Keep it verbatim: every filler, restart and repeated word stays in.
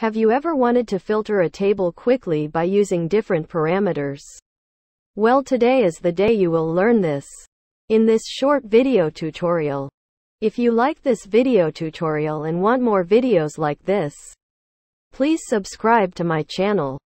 Have you ever wanted to filter a table quickly by using different parameters? Well, today is the day you will learn this in this short video tutorial. If you like this video tutorial and want more videos like this, please subscribe to my channel.